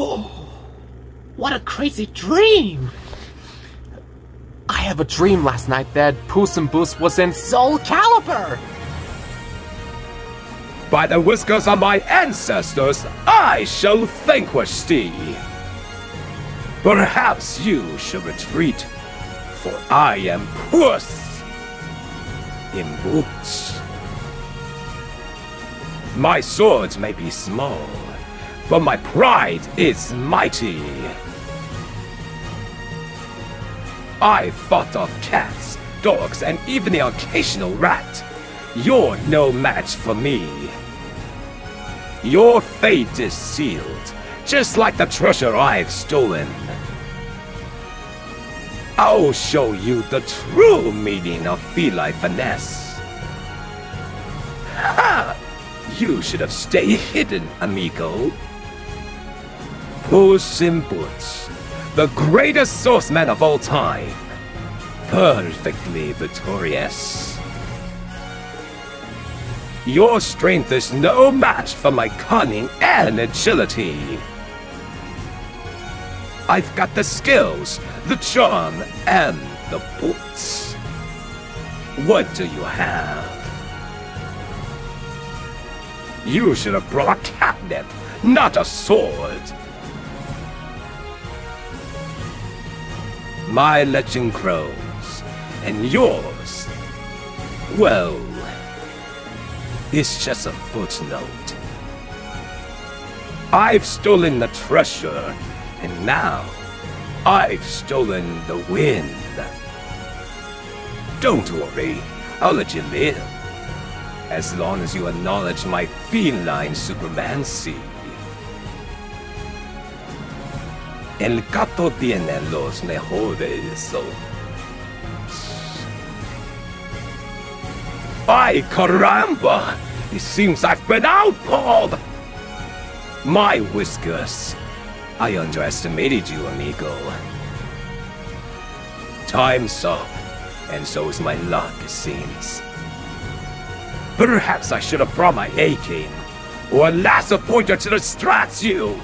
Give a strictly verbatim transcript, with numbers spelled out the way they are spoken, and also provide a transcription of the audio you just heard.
Oh, what a crazy dream! I have a dream last night that Puss in Boots was in Soul Calibur! By the whiskers of my ancestors, I shall vanquish thee! Perhaps you should retreat, for I am Puss in Boots. My swords may be small, but my pride is mighty. I fought off cats, dogs, and even the occasional rat. You're no match for me. Your fate is sealed, just like the treasure I've stolen. I'll show you the true meaning of feline finesse. Ha! You should have stayed hidden, amigo. Puss in Boots, the greatest swordsman of all time. Perfectly victorious. Your strength is no match for my cunning and agility. I've got the skills, the charm, and the boots. What do you have? You should have brought catnip, not a sword. My legend grows, and yours, well, it's just a footnote. I've stolen the treasure, and now I've stolen the wind. Don't worry, I'll let you live, as long as you acknowledge my feline supremacy. El gato tiene los mejores ojos. Ay, caramba! It seems I've been outpawed! My whiskers. I underestimated you, amigo. Time's up, and so is my luck, it seems. Perhaps I should have brought my A-game, or a lasso pointer to distract you!